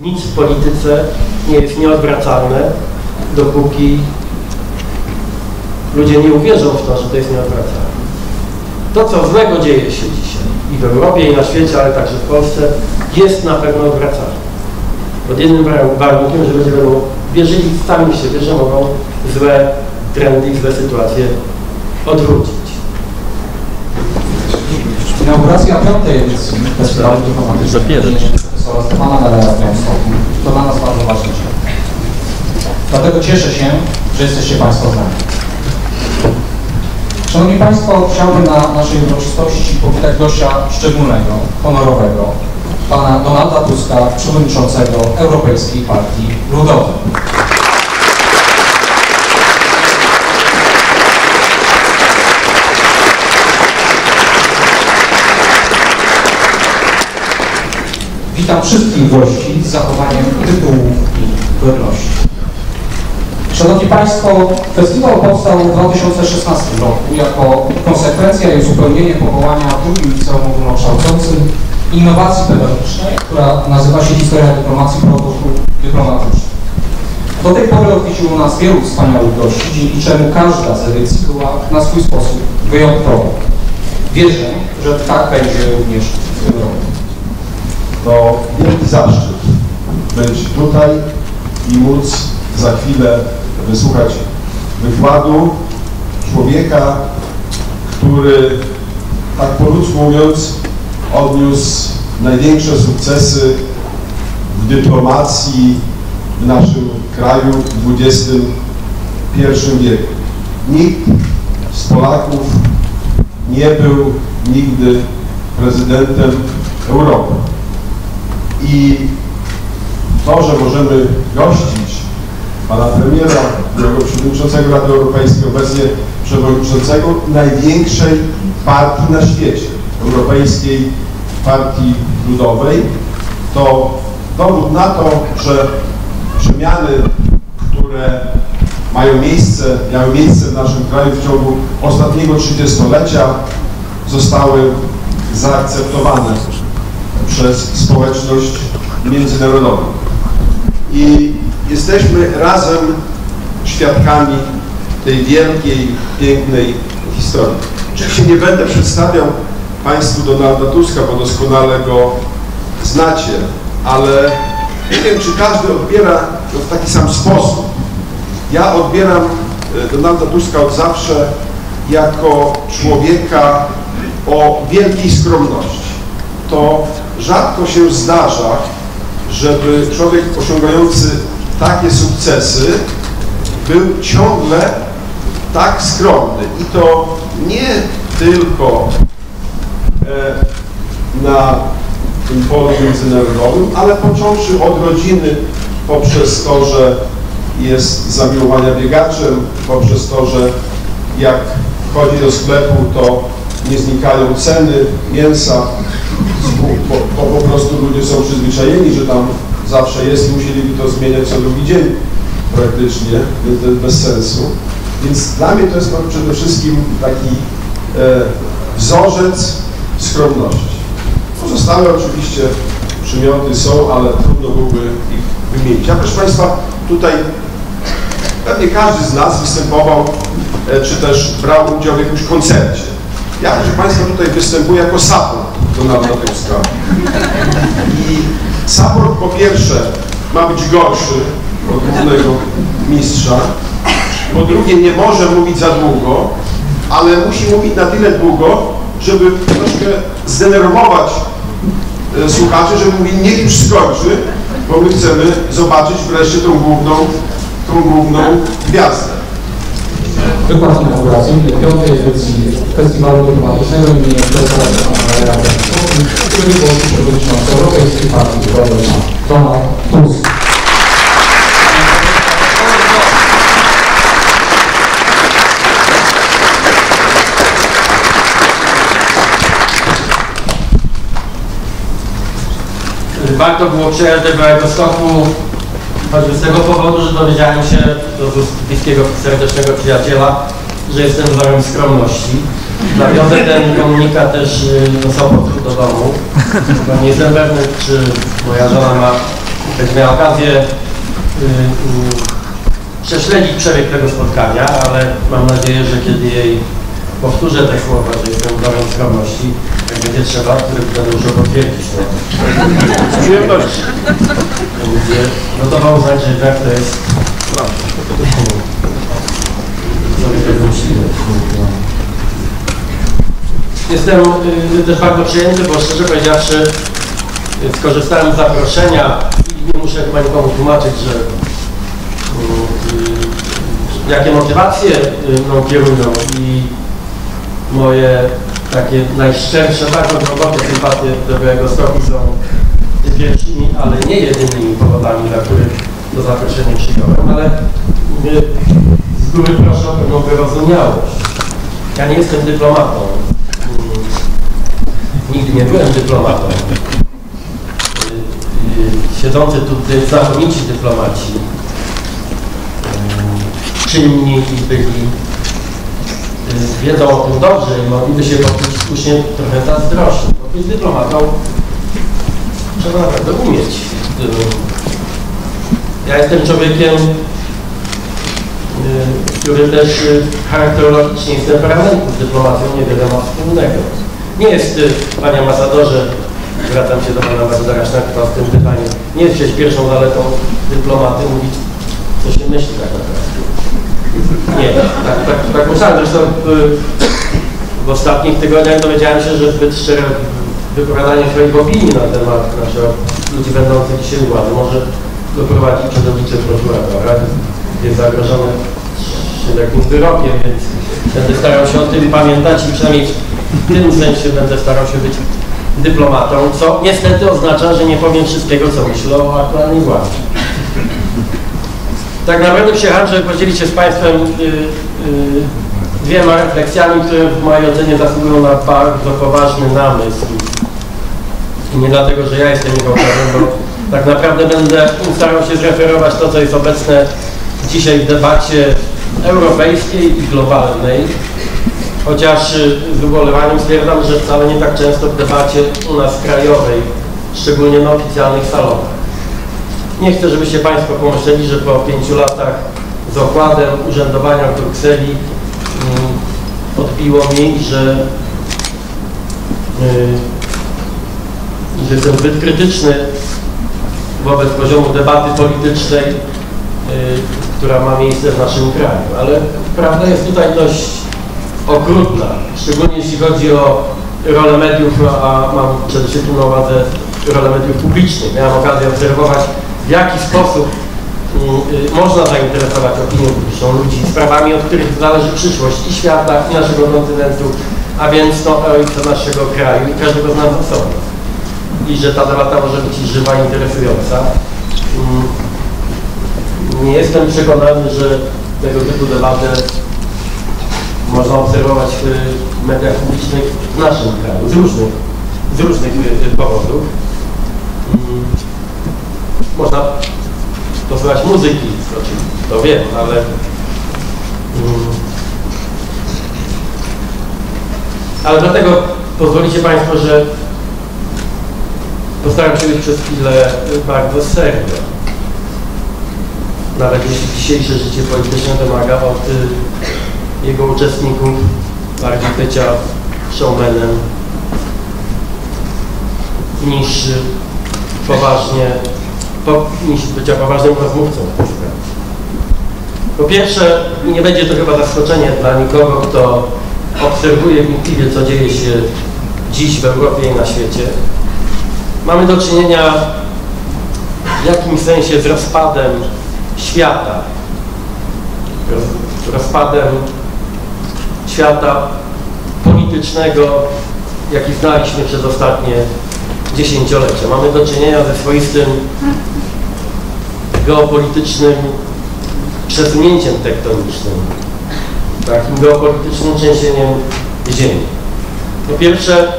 Nic w polityce nie jest nieodwracalne, dopóki ludzie nie uwierzą w to, że to jest nieodwracalne. To, co złego dzieje się dzisiaj i w Europie, i na świecie, ale także w Polsce, jest na pewno odwracalne. Pod jednym warunkiem, że ludzie będą wierzyli sami w siebie, że mogą złe trendy i złe sytuacje odwrócić. Inauguracja piątej edycji Festiwalu Dyplomatycznego profesora Stefana Nelera w Białymstoku to dla nas bardzo ważny dzień. Dlatego cieszę się, że jesteście Państwo z nami. Szanowni Państwo, chciałbym na naszej uroczystości powitać gościa szczególnego, honorowego, pana Donalda Tuska, przewodniczącego Europejskiej Partii Ludowej. Witam wszystkich gości z zachowaniem tytułów i godności. Szanowni Państwo, festiwal powstał w 2016 roku jako konsekwencja i uzupełnienie powołania II Liceum Ogólnokształcącym innowacji pedagogicznej, która nazywa się Historia Dyplomacji Protokół Dyplomatycznych. Do tej pory odwiedziło nas wielu wspaniałych gości, dzięki czemu każda z edycji była na swój sposób wyjątkowa. Wierzę, że tak będzie również w tym roku. To wielki zaszczyt być tutaj i móc za chwilę wysłuchać wykładu człowieka, który, tak po ludzku mówiąc, odniósł największe sukcesy w dyplomacji w naszym kraju w XXI wieku. Nikt z Polaków nie był nigdy prezydentem Europy. I to, że możemy gościć pana premiera, byłego przewodniczącego Rady Europejskiej, obecnie przewodniczącego największej partii na świecie, Europejskiej Partii Ludowej, to dowód na to, że przemiany, które miały miejsce w naszym kraju w ciągu ostatniego 30-lecia, zostały zaakceptowane przez społeczność międzynarodową. I jesteśmy razem świadkami tej wielkiej, pięknej historii. Oczywiście nie będę przedstawiał Państwu Donalda Tuska, bo doskonale go znacie, ale nie wiem, czy każdy odbiera to w taki sam sposób. Ja odbieram Donalda Tuska od zawsze jako człowieka o wielkiej skromności. To rzadko się zdarza, żeby człowiek osiągający takie sukcesy był ciągle tak skromny. I to nie tylko na tym polu międzynarodowym, ale począwszy od rodziny, poprzez to, że jest zamiłowania biegaczem, poprzez to, że jak wchodzi do sklepu, to nie znikają ceny mięsa, bo po prostu ludzie są przyzwyczajeni, że tam zawsze jest i musieliby to zmieniać co drugi dzień praktycznie, więc to jest bez sensu. Więc dla mnie to jest przede wszystkim taki wzorzec skromności. Pozostałe oczywiście przymioty są, ale trudno byłoby ich wymienić. Ja, proszę Państwa, tutaj pewnie każdy z nas występował, czy też brał udział w jakimś koncercie. Ja, proszę Państwa, tutaj występuję jako support Donalda Tuska. I support, po pierwsze, ma być gorszy od głównego mistrza, po drugie, nie może mówić za długo, ale musi mówić na tyle długo, żeby troszkę zdenerwować słuchaczy, żeby mówili, niech już skończy, bo my chcemy zobaczyć wreszcie tą główną gwiazdę. Wykład inauguracyjny piątej edycji Festiwalu Dyplomatycznego im. Profesora Stefana Nelera w Białymstoku, który głosi przewodniczący Europejskiej Partii Ludowej Donald Tusk. Warto było przyjechać do Białegostoku choćby z tego powodu, że dowiedziałem się od bliskiego, serdecznego przyjaciela, że jestem wzorem skromności. Nawiązę ten komunikat też do domu, bo nie jestem pewny, czy moja żona ma Także miałem okazję prześledzić przebieg tego spotkania, ale mam nadzieję, że kiedy jej powtórzę te słowa, że jestem dobrym skromności, jak będzie trzeba, które będę dużo potwierdzić. Z przyjemnością. No to mam uznać, że tak to jest. Jestem też bardzo przyjęty, bo szczerze powiedziawszy skorzystałem z zaproszenia i nie muszę chyba nikomu tłumaczyć, że jakie motywacje mną kierują i moje takie najszczersze, bardzo głębokie sympatie do Białego Stoku są pierwszymi, ale nie jedynymi powodami, dla których to zaproszenie przyjąłem, ale z góry proszę o pewną wyrozumiałość. Ja nie jestem dyplomatą. Nigdy nie byłem dyplomatą. Siedzący tutaj znakomici dyplomaci, czynni i byli, wiedzą o tym dobrze i mogliby się poczuć słusznie trochę zazdrośni. Bo być dyplomatą trzeba naprawdę umieć. Ja jestem człowiekiem, który też charakterologicznie jest temperamentem, z dyplomacją niewiele ma wspólnego. Nie jest, panie ambasadorze, wracam się do pana ambasadora Sznarka w tym pytaniu, nie jest przecież pierwszą zaletą dyplomaty mówić, co się myśli tak naprawdę. Nie, tak myślałem. Zresztą w ostatnich tygodniach dowiedziałem się, że zbyt szczere wypowiadanie swoich opinii na temat ludzi będących dzisiaj u władzy może doprowadzić przede wszystkim prokuratora. Jest zagrożony takim wyrokiem, więc będę starał się o tym pamiętać i przynajmniej w tym sensie będę starał się być dyplomatą, co niestety oznacza, że nie powiem wszystkiego, co myślę o aktualnej władzy. Tak naprawdę przyjechałem, żeby podzielić się z Państwem dwiema refleksjami, które w mojej ocenie zasługują na bardzo poważny namysł. I nie dlatego, że ja jestem jego autorem, bo tak naprawdę będę starał się zreferować to, co jest obecne dzisiaj w debacie europejskiej i globalnej. Chociaż z ubolewaniem stwierdzam, że wcale nie tak często w debacie u nas krajowej, szczególnie na oficjalnych salonach. Nie chcę, żebyście Państwo pomyśleli, że po 5 latach z okładem urzędowania w Brukseli odbiło mi, że jestem zbyt krytyczny wobec poziomu debaty politycznej, która ma miejsce w naszym kraju. Ale prawda jest tutaj dość okrutna, szczególnie jeśli chodzi o rolę mediów, a mam przede wszystkim na uwadze rolę mediów publicznych. Miałem okazję obserwować, w jaki sposób można zainteresować opinią publiczną ludzi sprawami, od których zależy przyszłość i świata, i naszego kontynentu, a więc to ojca naszego kraju i każdego z nas osobno. I że ta debata może być żywa i interesująca. Nie jestem przekonany, że tego typu debatę można obserwować w mediach publicznych w naszym kraju, z różnych powodów. Można posłuchać muzyki, oczywiście, to wiem, ale ale dlatego pozwolicie Państwo, że postaram się być przez chwilę bardzo serio. Nawet jeśli dzisiejsze życie polityczne wymaga od jego uczestników bardziej bycia showmanem niż bycia poważnym rozmówcą. Po pierwsze, nie będzie to chyba zaskoczenie dla nikogo, kto obserwuje wnikliwie, co dzieje się dziś w Europie i na świecie. Mamy do czynienia w jakimś sensie z rozpadem świata. Rozpadem świata politycznego, jaki znaliśmy przez ostatnie dziesięciolecia. Mamy do czynienia ze swoistym geopolitycznym przesunięciem tektonicznym, takim geopolitycznym trzęsieniem ziemi. Po pierwsze,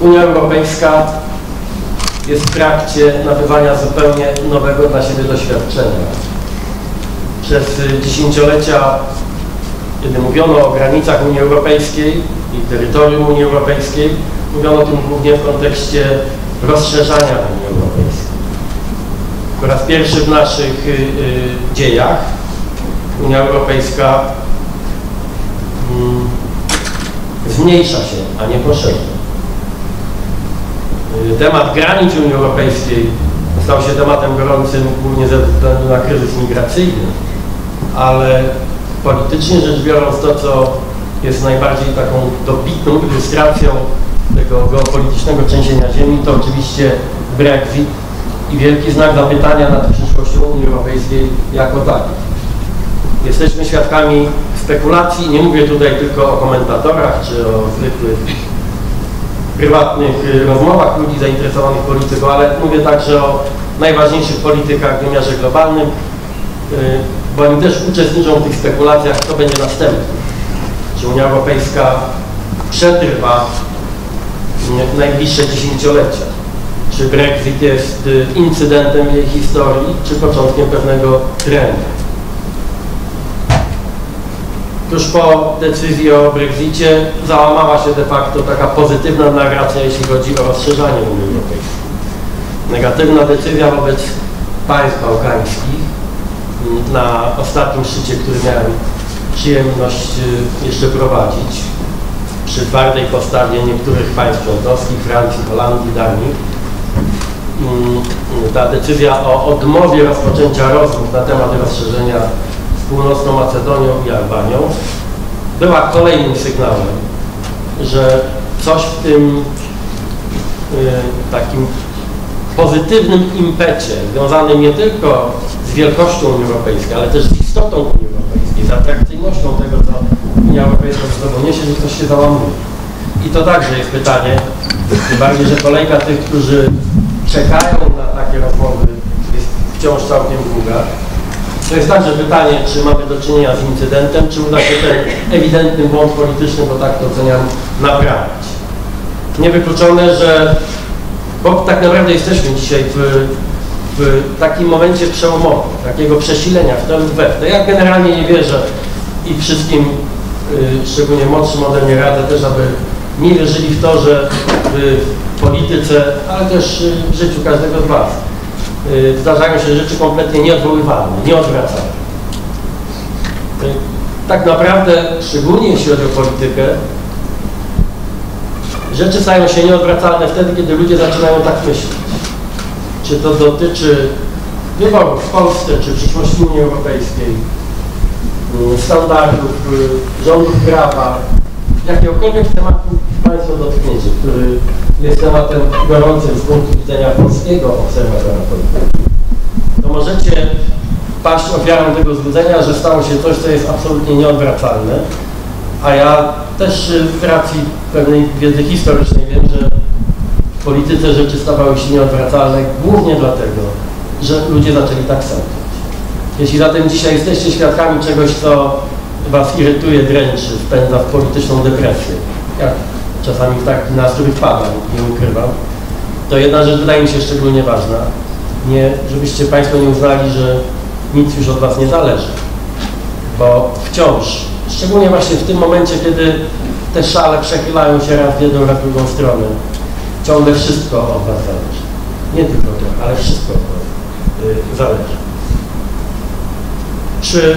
Unia Europejska jest w trakcie nabywania zupełnie nowego dla siebie doświadczenia. Przez dziesięciolecia, kiedy mówiono o granicach Unii Europejskiej i terytorium Unii Europejskiej, Mówią o tym głównie w kontekście rozszerzania Unii Europejskiej. Po raz pierwszy w naszych dziejach Unia Europejska zmniejsza się, a nie poszerza. Temat granic Unii Europejskiej stał się tematem gorącym głównie ze względu na kryzys migracyjny, ale politycznie rzecz biorąc to, co jest najbardziej taką dobitną ilustracją tego geopolitycznego trzęsienia ziemi, to oczywiście Brexit i wielki znak zapytania nad przyszłością Unii Europejskiej jako takiej. Jesteśmy świadkami spekulacji, nie mówię tutaj tylko o komentatorach czy o zwykłych prywatnych rozmowach ludzi zainteresowanych polityką, ale mówię także o najważniejszych politykach w wymiarze globalnym, bo oni też uczestniczą w tych spekulacjach, co będzie następne. Czy Unia Europejska przetrwa najbliższe dziesięciolecia? Czy Brexit jest incydentem jej historii, czy początkiem pewnego trendu? Tuż po decyzji o Brexicie załamała się de facto taka pozytywna narracja, jeśli chodzi o rozszerzanie Unii Europejskiej. Negatywna decyzja wobec państw bałkańskich na ostatnim szczycie, który miałem przyjemność jeszcze prowadzić, przy twardej postawie niektórych państw członkowskich, Francji, Holandii, Danii. Ta decyzja o odmowie rozpoczęcia rozmów na temat rozszerzenia z Północną Macedonią i Albanią była kolejnym sygnałem, że coś w tym takim pozytywnym impecie, związanym nie tylko z wielkością Unii Europejskiej, ale też z istotą Unii Europejskiej, z atrakcyjnością tego, co Unia Europejska ze sobą niesie, że coś się załamuje. I to także jest pytanie, tym bardziej, że kolejka tych, którzy czekają na takie rozmowy, jest wciąż całkiem długa. To jest także pytanie, czy mamy do czynienia z incydentem, czy uda się ten ewidentny błąd polityczny, bo tak to oceniam, naprawić. Niewykluczone, że bo tak naprawdę jesteśmy dzisiaj w takim momencie przełomowym, takiego przesilenia w ten wewnątrz. Ja generalnie nie wierzę i wszystkim, szczególnie młodszym ode mnie radzę też, aby nie wierzyli w to, że w polityce, ale też w życiu każdego z Was zdarzają się rzeczy kompletnie nieodwoływalne, nieodwracalne. Tak naprawdę, szczególnie jeśli chodzi o politykę, rzeczy stają się nieodwracalne wtedy, kiedy ludzie zaczynają tak myśleć. Czy to dotyczy wyborów w Polsce, czy przyszłości Unii Europejskiej, standardów, rządów prawa, jakiegokolwiek tematu Państwo dotknięcie, który jest tematem gorącym z punktu widzenia polskiego obserwatora politycznego, to możecie paść ofiarą tego złudzenia, że stało się coś, co jest absolutnie nieodwracalne, a ja też z racji pewnej wiedzy historycznej wiem, że w polityce rzeczy stawały się nieodwracalne głównie dlatego, że ludzie zaczęli tak sądzić. Jeśli zatem dzisiaj jesteście świadkami czegoś, co Was irytuje, dręczy, wpędza w polityczną depresję, jak czasami w taki nastrój wpadam, nie ukrywam, to jedna rzecz wydaje mi się szczególnie ważna. Nie, żebyście Państwo nie uznali, że nic już od Was nie zależy, bo wciąż, szczególnie właśnie w tym momencie, kiedy te szale przechylają się raz w jedną, raz w drugą stronę, ciągle wszystko od Was zależy. Nie tylko to, ale wszystko od Was zależy. Czy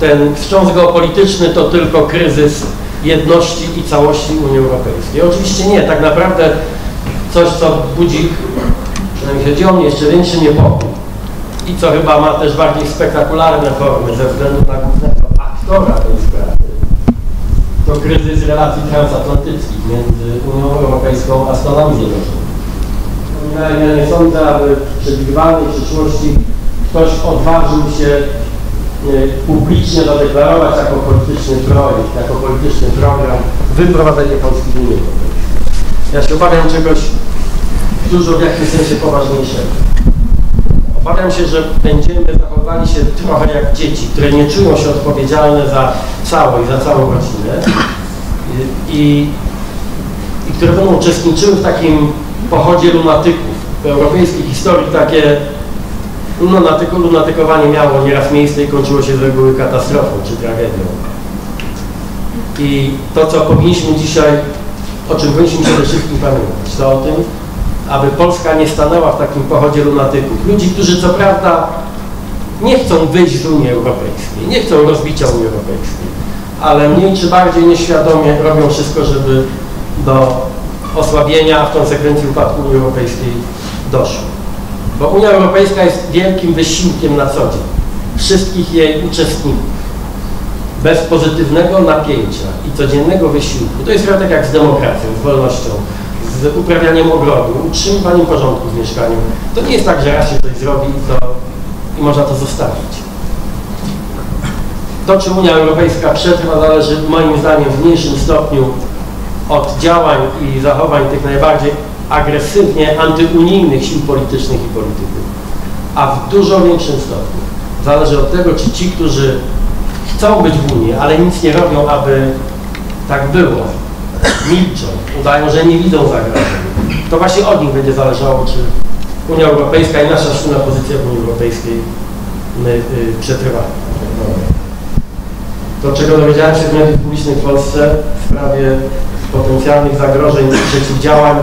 ten wstrząs geopolityczny to tylko kryzys jedności i całości Unii Europejskiej? Oczywiście nie. Tak naprawdę coś, co budzi, przynajmniej chodzi o mnie, jeszcze większy niepokój i co chyba ma też bardziej spektakularne formy ze względu na głównego aktora tej sprawy, to kryzys relacji transatlantyckich między Unią Europejską a Stanami Zjednoczonymi. Ja nie sądzę, aby w przewidywalnej przyszłości ktoś odważył się publicznie zadeklarować jako polityczny projekt, jako polityczny program wyprowadzenie Polski z Unii Europejskiej. Ja się obawiam czegoś dużo w jakimś sensie poważniejszego. Obawiam się, że będziemy zachowywali się trochę jak dzieci, które nie czują się odpowiedzialne za całą rodzinę i które będą uczestniczyły w takim pochodzie lunatyków. W europejskiej historii takie lunatykowanie miało nieraz miejsce i kończyło się z reguły katastrofą czy tragedią. I to, co powinniśmy dzisiaj o czym powinniśmy przede wszystkim pamiętać, to o tym, aby Polska nie stanęła w takim pochodzie lunatyków. Ludzi, którzy co prawda nie chcą wyjść z Unii Europejskiej, nie chcą rozbicia Unii Europejskiej, ale mniej czy bardziej nieświadomie robią wszystko, żeby do osłabienia, a w konsekwencji upadku Unii Europejskiej doszło. Bo Unia Europejska jest wielkim wysiłkiem na co dzień wszystkich jej uczestników. Bez pozytywnego napięcia i codziennego wysiłku, to jest trochę tak jak z demokracją, z wolnością, z uprawianiem ogrodu, utrzymywaniem porządku w mieszkaniu. To nie jest tak, że raz się coś zrobi i można to zostawić. To, czy Unia Europejska przetrwa, zależy moim zdaniem w mniejszym stopniu od działań i zachowań tych najbardziej agresywnie antyunijnych sił politycznych i polityków, a w dużo większym stopniu zależy od tego, czy ci, którzy chcą być w Unii, ale nic nie robią, aby tak było, milczą, udają, że nie widzą zagrożeń. To właśnie od nich będzie zależało, czy Unia Europejska i nasza wspólna pozycja w Unii Europejskiej przetrwa. To, czego dowiedziałem się z mediów publicznych w Polsce w sprawie potencjalnych zagrożeń i przeciwdziałań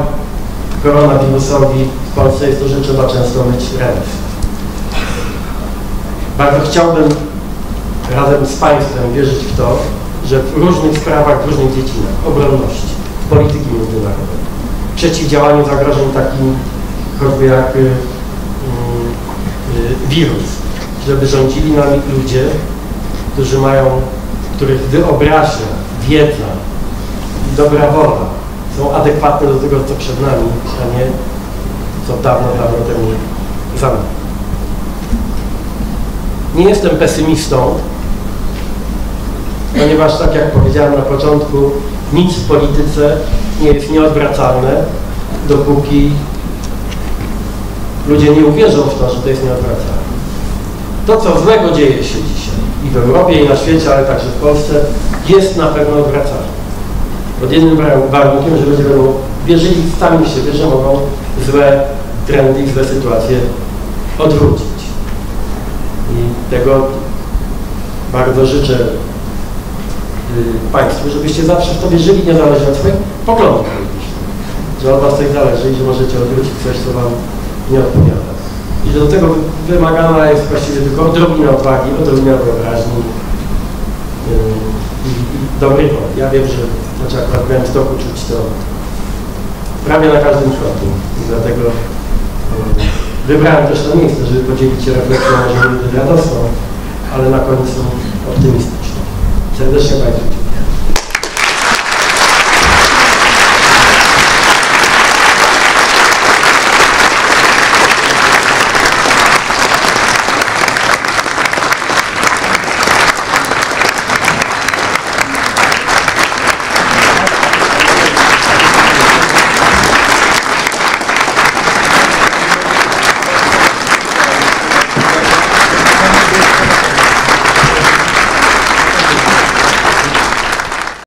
koronawirusowi w Polsce, jest to, że trzeba często myć ręce. Bardzo chciałbym razem z Państwem wierzyć w to, że w różnych sprawach, w różnych dziedzinach obronności, polityki międzynarodowej, przeciwdziałaniu zagrożeń takim choćby jak wirus, żeby rządzili nami ludzie, którzy mają, których wyobraźnia, wiedza i dobra wola są adekwatne do tego, co przed nami, a nie co dawno, dawno temu za nami. Nie jestem pesymistą, ponieważ, tak jak powiedziałem na początku, nic w polityce nie jest nieodwracalne, dopóki ludzie nie uwierzą w to, że to jest nieodwracalne. To, co złego dzieje się dzisiaj i w Europie, i na świecie, ale także w Polsce, jest na pewno odwracalne. Pod jednym warunkiem, że ludzie będą wierzyli, sami siebie, że mogą złe trendy i złe sytuacje odwrócić. I tego bardzo życzę Państwu, żebyście zawsze w to wierzyli, niezależnie od swoich poglądów politycznych, że od Was coś zależy i że możecie odwrócić coś, co Wam nie odpowiada. I że do tego wymagana jest właściwie tylko odrobina odwagi, odrobina wyobraźni i dobry woli. Ja wiem, że akurat miałem w toku czuć to prawie na każdym kroku, i dlatego wybrałem też to miejsce, żeby podzielić się refleksją, może radosną, ale na końcu optymistyczną. Serdecznie Państwu dziękuję.